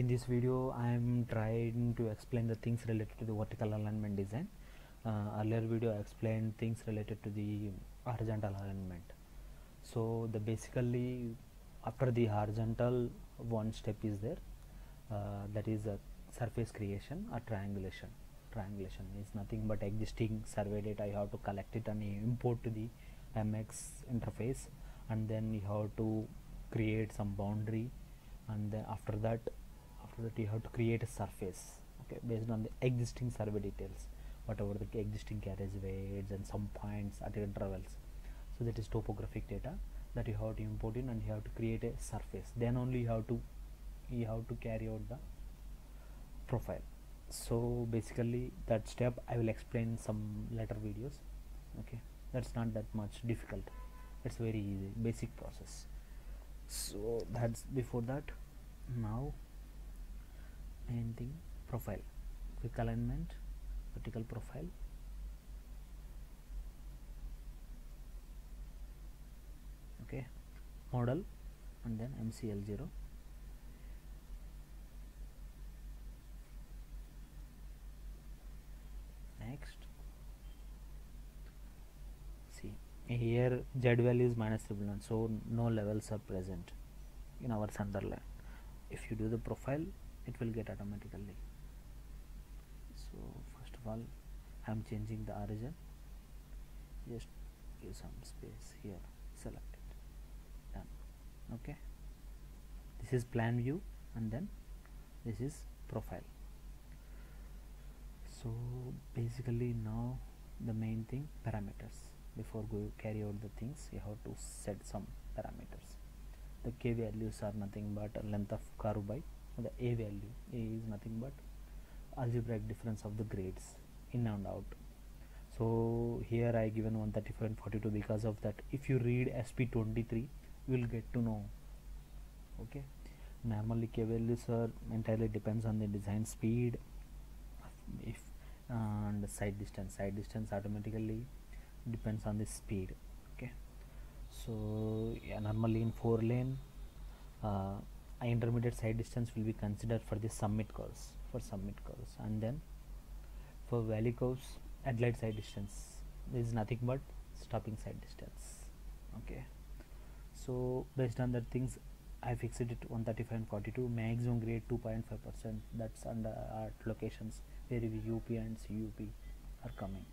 In this video I am trying to explain the things related to the vertical alignment design. Earlier video I explained things related to the horizontal alignment. So the basically after the horizontal one step is there, that is a surface creation or triangulation. Triangulation is nothing but existing survey data. You have to collect it and import to the MX interface, and then you have to create some boundary, and then after that you have to create a surface, okay, based on the existing survey details, whatever the existing carriage weights and some points at intervals. So that is topographic data that you have to import in, and you have to create a surface. Then only you have to carry out the profile. So basically that step I will explain some later videos, okay. That's not that much difficult, it's very easy, basic process. So that's before that. Now anything profile, quick alignment, vertical profile. Okay, model, and then MCL0. Next, see here Z value is -3.9, so no levels are present in our center line. If you do the profile, it will get automatically. So first of all, I am changing the origin. Just give some space here. Select it. Done. Okay. This is plan view, and then this is profile. So basically now the main thing, parameters. Before go carry out the things, you have to set some parameters. The K values are nothing but length of curve by the A value. A is nothing but algebraic difference of the grades in and out. So here I given 135 and 42 because of that. If you read SP23, you will get to know. Okay, normally K values are entirely depends on the design speed, if and side distance. Side distance automatically depends on the speed. Okay, so yeah, normally in 4-lane, intermediate side distance will be considered for the summit curves. For summit curves, and then for valley curves, Adelaide side distance, there is nothing but stopping side distance. Okay, so based on that things, I fixed it to 135 and 42. Maximum grade 2.5%. That's under our locations where VUP and CUP are coming,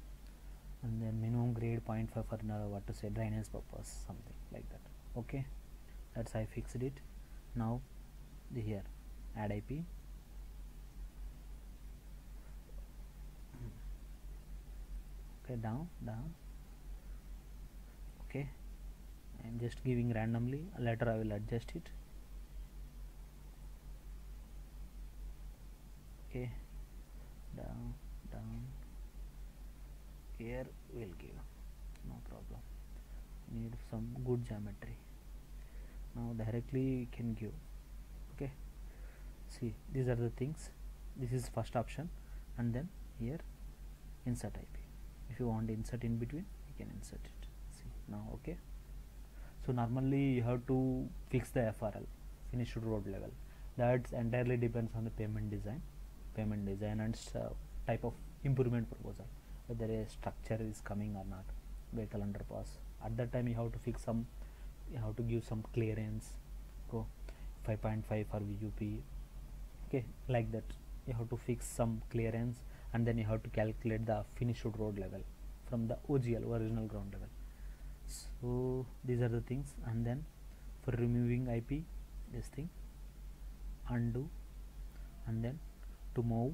and then minimum grade 0.5 for what to say drainage purpose, something like that. Okay, that's I fixed it. Now here add IP. Okay, down. Okay, I am just giving randomly, later I will adjust it. Okay, down, here we will give, no problem. Need some good geometry. Now directly we can give. Okay, see, these are the things. This is first option, and then here insert IP. If you want to insert in between, you can insert it. See now. Okay, so normally you have to fix the FRL, finished road level. That entirely depends on the payment design and type of improvement proposal, whether a structure is coming or not, vehicle underpass. At that time you have to fix some, you have to give some clearance, go 5.5 for VUP, okay, like that. You have to fix some clearance, and then you have to calculate the finished road level from the OGL, original ground level. So these are the things, and then for removing IP, this thing undo, and then to move.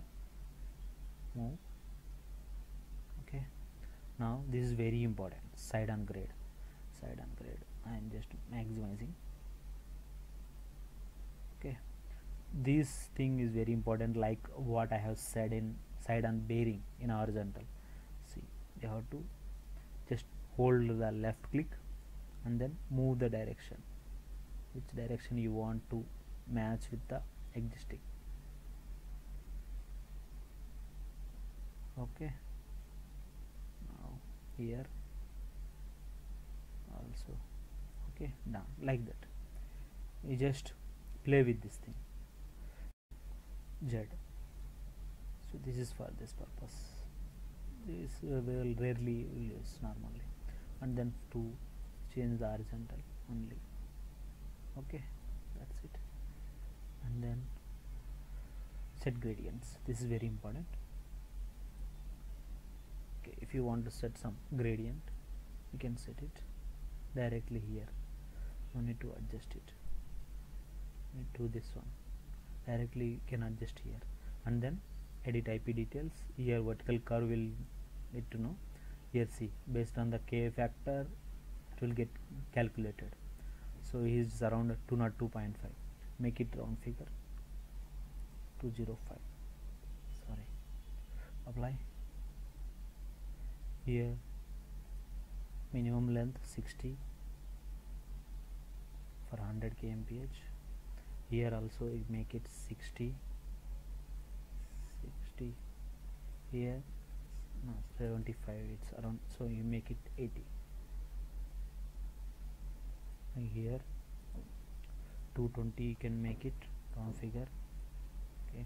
Okay, now this is very important, side on grade. I am just maximizing. Okay, this thing is very important, like what I have said in side on bearing in horizontal. See, you have to just hold the left click and then move the direction, which direction you want to match with the existing. Okay, now here also. Okay, now like that you just play with this thing. Z. So this is for this purpose. This will rarely use normally, and then to change the horizontal only. Okay, that's it. And then set gradients. This is very important. Okay, if you want to set some gradient, you can set it directly here. No need to adjust it to this one. Directly you can adjust here, and then edit IP details. Here vertical curve will need to know. Here see, based on the K factor it will get calculated. So he is around 202.5. make it round figure 205. Sorry, apply. Here minimum length 60 for 100 kmph. Here also make it 60. Here no, 75, it's around, so you make it 80. And here 220, you can make it round figure. Okay,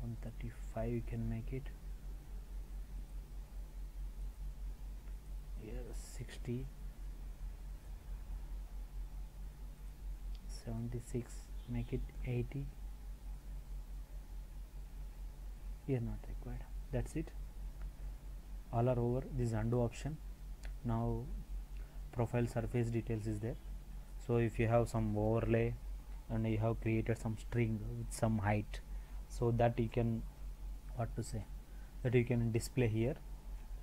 135, you can make it. Here 60, 76, make it 80. Here not required. That's it. All are over. This undo option. Now profile surface details is there. So if you have some overlay and you have created some string with some height, so that you can, what to say, that you can display here.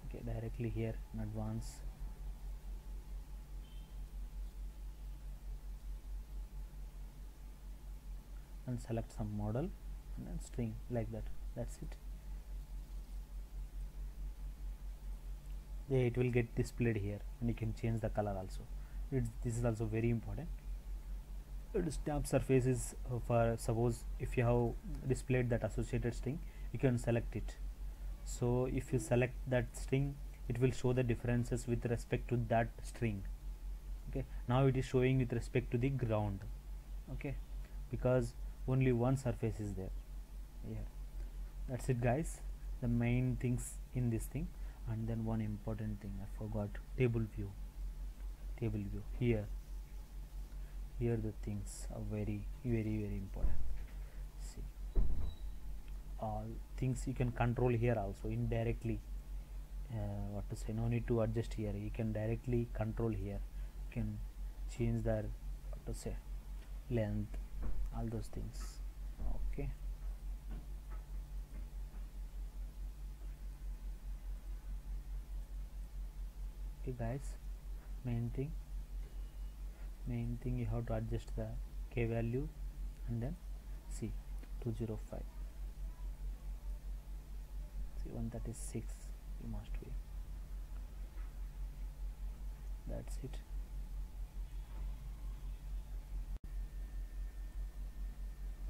Okay, directly here in advance. And select some model and then string like that. That's it. Yeah, it will get displayed here, and you can change the color also. This is also very important. Stamp surface is for, suppose if you have displayed that associated string, you can select it. So if you select that string, it will show the differences with respect to that string. Okay, now it is showing with respect to the ground. Okay, because only one surface is there. Yeah, that's it guys, the main things in this thing. And then one important thing I forgot, table view. Here the things are very, very important. See, all things you can control here also indirectly. What to say, no need to adjust here, you can directly control here. You can change the, what to say, length, all those things. Okay, guys, main thing you have to adjust the K value, and then see 205, see 136, you must be. That's it.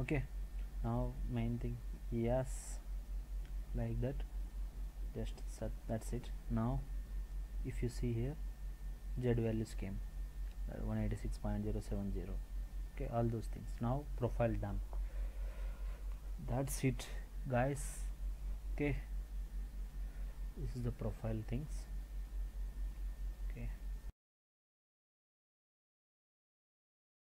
Okay, now main thing, yes, like that, just set. That's it. Now if you see here, Z values came 186.070. okay, all those things. Now profile done. That's it guys. Okay, this is the profile things.